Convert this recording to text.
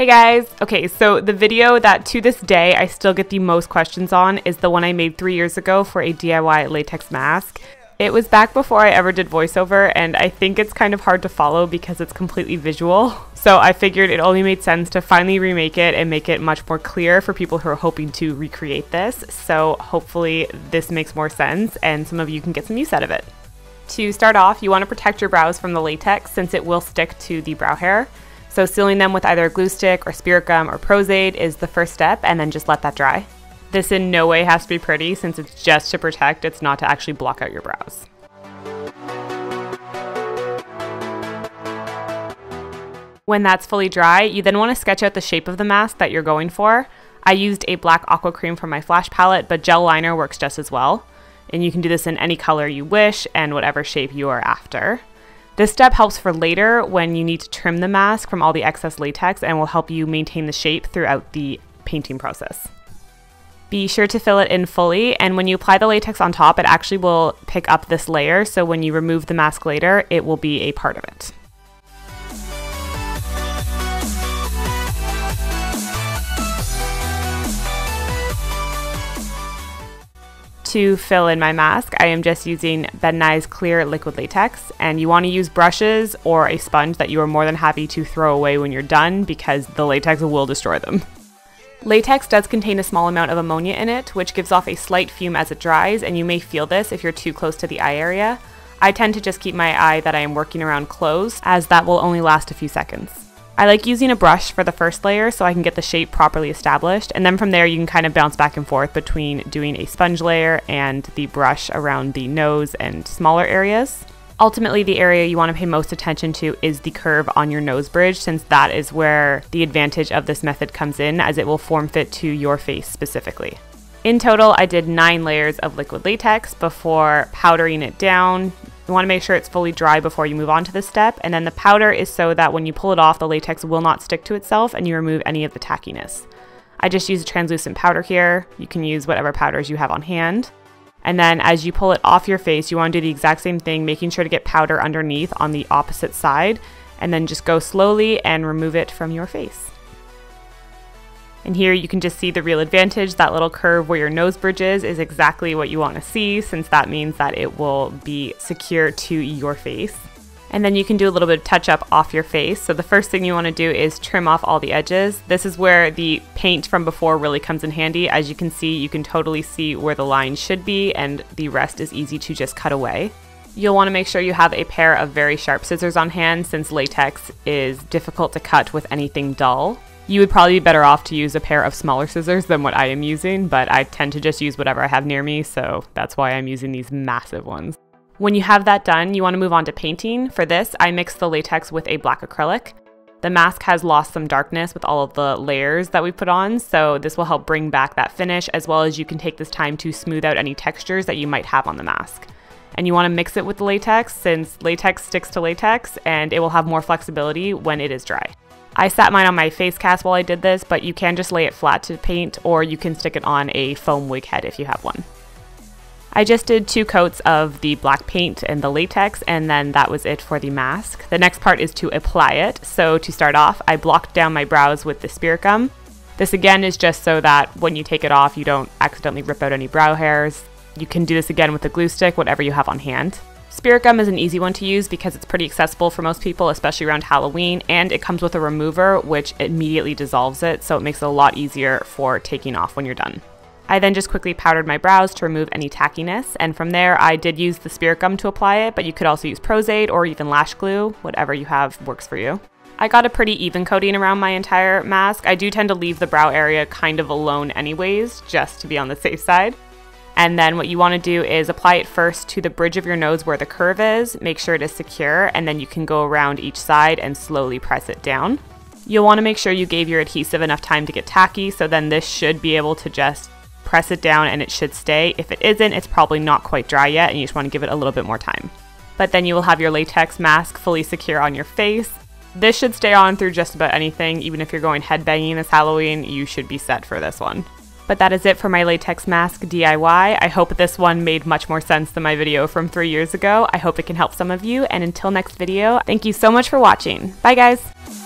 Hey guys. Okay, so the video that to this day I still get the most questions on is the one I made 3 years ago for a DIY latex mask. It was back before I ever did voiceover, and I think it's kind of hard to follow because it's completely visual. So I figured it only made sense to finally remake it and make it much more clear for people who are hoping to recreate this. So hopefully this makes more sense and some of you can get some use out of it. To start off, you want to protect your brows from the latex since it will stick to the brow hair. So sealing them with either a glue stick or spirit gum or Pros-Aide is the first step, and then just let that dry. This in no way has to be pretty since it's just to protect, it's not to actually block out your brows. When that's fully dry, you then want to sketch out the shape of the mask that you're going for. I used a black aqua cream from my Flash palette, but gel liner works just as well. And you can do this in any color you wish and whatever shape you are after. This step helps for later when you need to trim the mask from all the excess latex and will help you maintain the shape throughout the painting process. Be sure to fill it in fully, and when you apply the latex on top, it actually will pick up this layer, so when you remove the mask later, it will be a part of it. To fill in my mask, I am just using Ben Nye's Clear Liquid Latex, and you want to use brushes or a sponge that you are more than happy to throw away when you're done because the latex will destroy them. Latex does contain a small amount of ammonia in it, which gives off a slight fume as it dries, and you may feel this if you're too close to the eye area. I tend to just keep my eye that I am working around closed, as that will only last a few seconds. I like using a brush for the first layer so I can get the shape properly established, and then from there you can kind of bounce back and forth between doing a sponge layer and the brush around the nose and smaller areas. Ultimately, the area you want to pay most attention to is the curve on your nose bridge, since that is where the advantage of this method comes in, as it will form fit to your face specifically. In total, I did 9 layers of liquid latex before powdering it down. You want to make sure it's fully dry before you move on to this step, and then the powder is so that when you pull it off, the latex will not stick to itself and you remove any of the tackiness. I just use a translucent powder here. You can use whatever powders you have on hand. And then as you pull it off your face, you want to do the exact same thing, making sure to get powder underneath on the opposite side, and then just go slowly and remove it from your face. And here you can just see the real advantage. That little curve where your nose bridge is exactly what you want to see, since that means that it will be secure to your face. And then you can do a little bit of touch up off your face. So the first thing you want to do is trim off all the edges. This is where the paint from before really comes in handy. As you can see, you can totally see where the line should be, and the rest is easy to just cut away. You'll want to make sure you have a pair of very sharp scissors on hand, since latex is difficult to cut with anything dull. You would probably be better off to use a pair of smaller scissors than what I am using, but I tend to just use whatever I have near me, so that's why I'm using these massive ones. When you have that done, you want to move on to painting. For this, I mixed the latex with a black acrylic. The mask has lost some darkness with all of the layers that we put on, so this will help bring back that finish, as well as you can take this time to smooth out any textures that you might have on the mask. And you want to mix it with the latex, since latex sticks to latex and it will have more flexibility when it is dry. I sat mine on my face cast while I did this, but you can just lay it flat to paint, or you can stick it on a foam wig head if you have one. I just did 2 coats of the black paint and the latex, and then that was it for the mask. The next part is to apply it. So to start off, I blocked down my brows with the spirit gum. This again is just so that when you take it off, you don't accidentally rip out any brow hairs. You can do this again with a glue stick, whatever you have on hand. Spirit gum is an easy one to use because it's pretty accessible for most people, especially around Halloween, and it comes with a remover which immediately dissolves it, so it makes it a lot easier for taking off when you're done. I then just quickly powdered my brows to remove any tackiness, and from there I did use the spirit gum to apply it, but you could also use Pros-Aide or even lash glue, whatever you have works for you. I got a pretty even coating around my entire mask. I do tend to leave the brow area kind of alone anyways, just to be on the safe side. And then what you want to do is apply it first to the bridge of your nose where the curve is, make sure it is secure, and then you can go around each side and slowly press it down. You'll want to make sure you gave your adhesive enough time to get tacky, so then this should be able to just press it down and it should stay. If it isn't, it's probably not quite dry yet and you just want to give it a little bit more time. But then you will have your latex mask fully secure on your face. This should stay on through just about anything. Even if you're going headbanging this Halloween, you should be set for this one. But that is it for my latex mask DIY. I hope this one made much more sense than my video from 3 years ago. I hope it can help some of you, and until next video, thank you so much for watching. Bye guys!